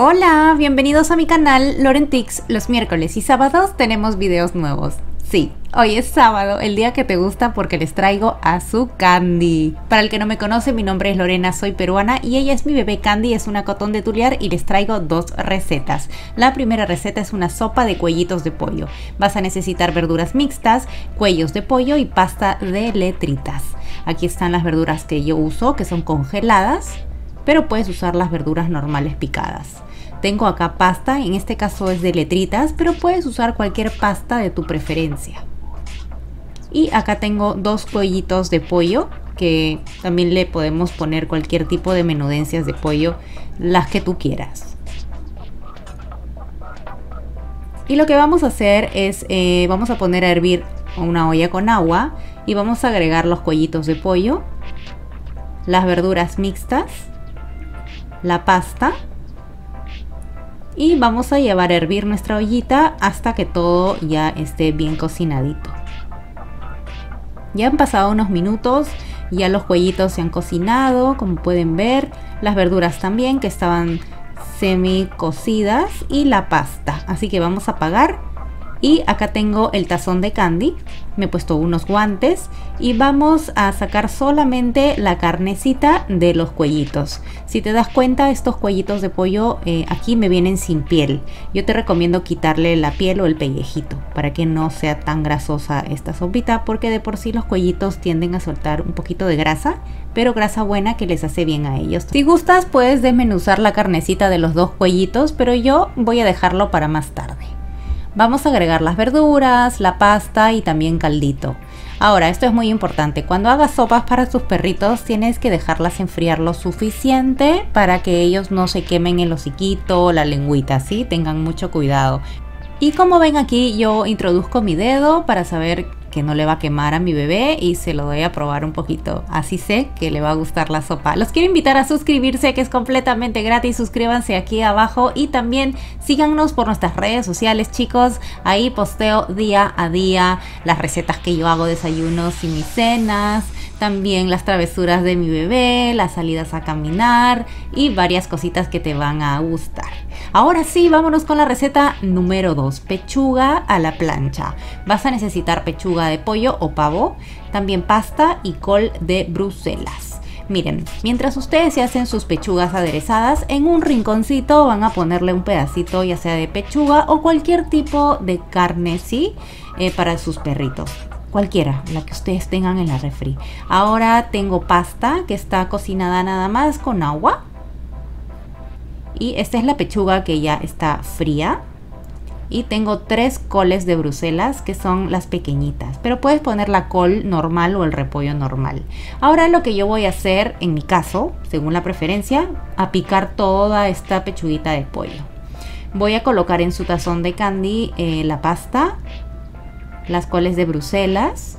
Hola, bienvenidos a mi canal Lorentix. Los miércoles y sábados tenemos videos nuevos. Sí, hoy es sábado, el día que te gusta, porque les traigo a su Candy. Para el que no me conoce, mi nombre es Lorena, soy peruana y ella es mi bebé Candy, es una Coton de Tulear, y les traigo dos recetas. La primera receta es una sopa de cuellitos de pollo. Vas a necesitar verduras mixtas, cuellos de pollo y pasta de letritas. Aquí están las verduras que yo uso, que son congeladas, pero puedes usar las verduras normales picadas. Tengo acá pasta, en este caso es de letritas, pero puedes usar cualquier pasta de tu preferencia. Y acá tengo dos cuellitos de pollo, que también le podemos poner cualquier tipo de menudencias de pollo, las que tú quieras. Y lo que vamos a hacer es, vamos a poner a hervir una olla con agua y vamos a agregar los cuellitos de pollo, las verduras mixtas, la pasta, y vamos a llevar a hervir nuestra ollita hasta que todo ya esté bien cocinadito. Ya han pasado unos minutos, ya los cuellitos se han cocinado, como pueden ver, las verduras también, que estaban semi cocidas, y la pasta. Así que vamos a apagar, y acá tengo el tazón de Candy, me he puesto unos guantes y vamos a sacar solamente la carnecita de los cuellitos. Si te das cuenta, estos cuellitos de pollo aquí me vienen sin piel. Yo te recomiendo quitarle la piel o el pellejito para que no sea tan grasosa esta sopita, porque de por sí los cuellitos tienden a soltar un poquito de grasa, pero grasa buena que les hace bien a ellos. Si gustas, puedes desmenuzar la carnecita de los dos cuellitos, pero yo voy a dejarlo para más tarde. Vamos a agregar las verduras, la pasta y también caldito. Ahora, esto es muy importante, cuando hagas sopas para tus perritos tienes que dejarlas enfriar lo suficiente para que ellos no se quemen el hociquito o la lengüita, ¿sí? Tengan mucho cuidado. Y como ven aquí, yo introduzco mi dedo para saber que no le va a quemar a mi bebé y se lo doy a probar un poquito. Así sé que le va a gustar la sopa. Los quiero invitar a suscribirse, que es completamente gratis. Suscríbanse aquí abajo y también síganos por nuestras redes sociales, chicos. Ahí posteo día a día las recetas que yo hago, desayunos y mis cenas, también las travesuras de mi bebé, las salidas a caminar y varias cositas que te van a gustar. Ahora sí, vámonos con la receta número 2, pechuga a la plancha. Vas a necesitar pechuga de pollo o pavo, también pasta y col de Bruselas. Miren, mientras ustedes se hacen sus pechugas aderezadas, en un rinconcito van a ponerle un pedacito ya sea de pechuga o cualquier tipo de carne, ¿sí? Para sus perritos. Cualquiera, la que ustedes tengan en la refri. Ahora tengo pasta que está cocinada nada más con agua. Y esta es la pechuga que ya está fría. Y tengo 3 coles de Bruselas, que son las pequeñitas, pero puedes poner la col normal o el repollo normal. Ahora lo que yo voy a hacer, en mi caso, según la preferencia, a picar toda esta pechuguita de pollo. Voy a colocar en su tazón de Candy la pasta, las coles de Bruselas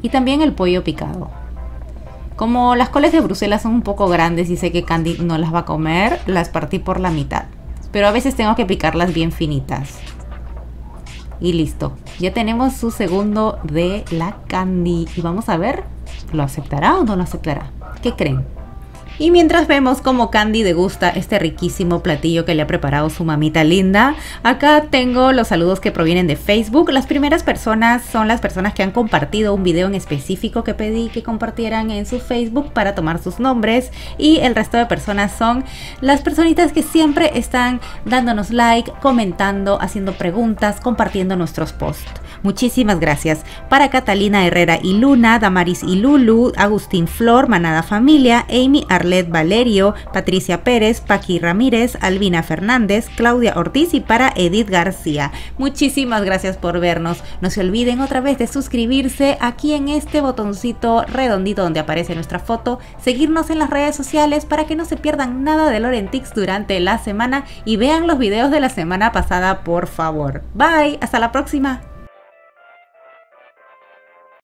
y también el pollo picado. Como las coles de Bruselas son un poco grandes y sé que Candy no las va a comer, las partí por la mitad. Pero a veces tengo que picarlas bien finitas. Y listo. Ya tenemos su segundo de la Candy. Y vamos a ver, ¿lo aceptará o no lo aceptará? ¿Qué creen? Y mientras vemos cómo Candy degusta este riquísimo platillo que le ha preparado su mamita linda, acá tengo los saludos que provienen de Facebook. Las primeras personas son las personas que han compartido un video en específico que pedí que compartieran en su Facebook para tomar sus nombres. Y el resto de personas son las personitas que siempre están dándonos like, comentando, haciendo preguntas, compartiendo nuestros posts. Muchísimas gracias para Catalina Herrera y Luna, Damaris y Lulu, Agustín Flor, Manada Familia, Amy Arlet Valerio, Patricia Pérez, Paqui Ramírez, Albina Fernández, Claudia Ortiz y para Edith García. Muchísimas gracias por vernos. No se olviden otra vez de suscribirse aquí en este botoncito redondito donde aparece nuestra foto, seguirnos en las redes sociales para que no se pierdan nada de Lorentix durante la semana y vean los videos de la semana pasada, por favor. Bye, hasta la próxima.